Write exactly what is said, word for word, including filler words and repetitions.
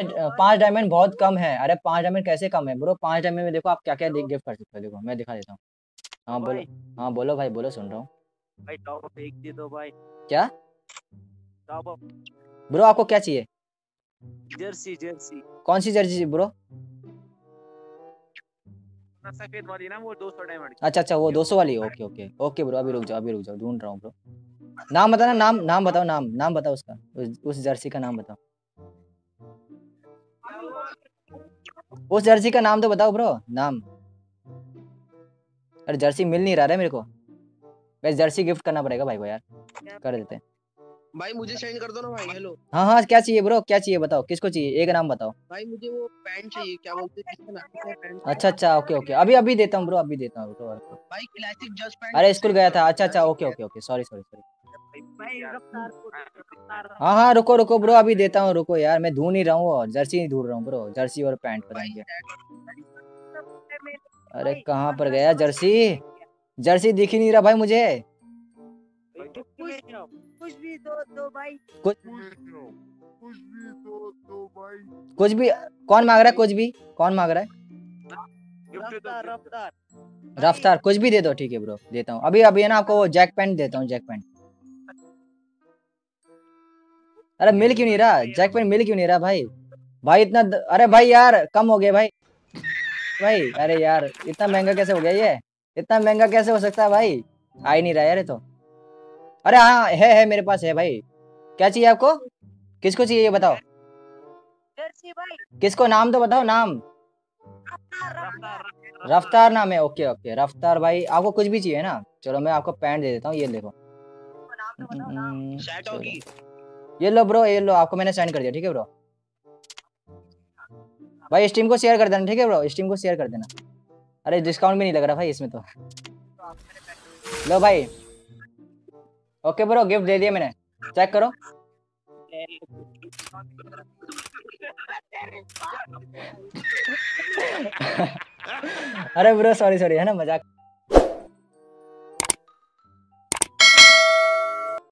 पांच डायमंड बहुत कम है। अरे पांच डायमंड कैसे कम है ब्रो, पांच डायमंड में देखो आप क्या क्या गिफ्ट कर सकते हो। देखो मैं दिखा देता हूँ। हाँ बोलो, हाँ बोलो भाई बोलो, सुन रहा हूँ भाई। टॉप अप एक दे दो भाई। क्या टॉप अप ब्रो आपको क्या चाहिए? Jersey jersey. कौन सी जर्सी ब्रो? सफेद वाली ना, वो दो सौ डायमंड। अच्छा अच्छा वो दो सौ वाली। ओके ओके ओके ब्रो, अभी रुक जाओ अभी रुक जाओ, ढूंढ रहा हूँ ब्रो। नाम बताना, नाम नाम बताओ, नाम नाम बताओ उसका, उस, उस जर्सी का नाम बताओ, उस जर्सी का नाम तो बताओ ब्रो, नाम। अरे जर्सी मिल नहीं रहा है मेरे को, वैसे जर्सी गिफ्ट करना पड़ेगा भाई को यार। कर देते हैं भाई, मुझे सेंड कर दो ना भाई। हेलो हाँ हाँ क्या चाहिए ब्रो, क्या चाहिए बताओ, किसको चाहिए? एक नाम बताओ भाई। मुझे वो पैंट चाहिए, क्या बोलते हैं इसका नाम? अच्छा अच्छा ओके ओके, अभी अभी देता हूँ ब्रो, अभी देता हूँ ब्रो भाई। Classic just pant. अरे स्कूल गया था। अच्छा अच्छा okay okay okay, sorry sorry sorry. हाँ हाँ रुको रुको ब्रो, अभी देता हूँ, रुको यार मैं ढूंढ ही रहा हूँ, और जर्सी ढूंढ रहा हूँ ब्रो, जर्सी और पैंट पता नहीं क्या। अरे कहाँ पर गया जर्सी, जर्सी दिख ही नहीं रहा भाई मुझे। कुछ भी दो दो भाई, कुछ कुछ भी दो दो भाई, कुछ भी। कौन मांग रहा है कुछ भी, कौन मांग रहा है? रफ्तार रफ्तार रफ्तार, कुछ भी दे दो। ठीक है ब्रो देता हूँ अभी अभी है ना, आपको जैक पैंट देता हूँ, जैक पैंट। अरे मिल क्यों नहीं रहा जैक पैंट, मिल क्यों नहीं रहा भाई? भाई इतना द... अरे भाई यार कम हो गया भाई भाई। अरे यार इतना महंगा कैसे हो गया ये, इतना महंगा कैसे हो सकता है भाई? आ ही नहीं रहा यार तो। अरे हाँ है है मेरे पास है भाई। क्या चाहिए आपको, किसको चाहिए ये बताओ? किसको, नाम तो बताओ, नाम। रफ्तार नाम है। ओके ओके रफ्तार भाई, आपको कुछ भी चाहिए ना? चलो मैं आपको पैंट दे देता हूँ, ये देखो ये लो ब्रो, ये लो आपको मैंने सेंड कर दिया। ठीक है ब्रो भाई, स्ट्रीम को शेयर कर देना। ठीक है ब्रो स्ट्रीम को शेयर कर देना। अरे डिस्काउंट भी नहीं लग रहा भाई इसमें तो। लो भाई ओके ब्रो, गिफ्ट दे दिया मैंने, चेक करो। अरे ब्रो सॉरी सॉरी है ना, मजाक।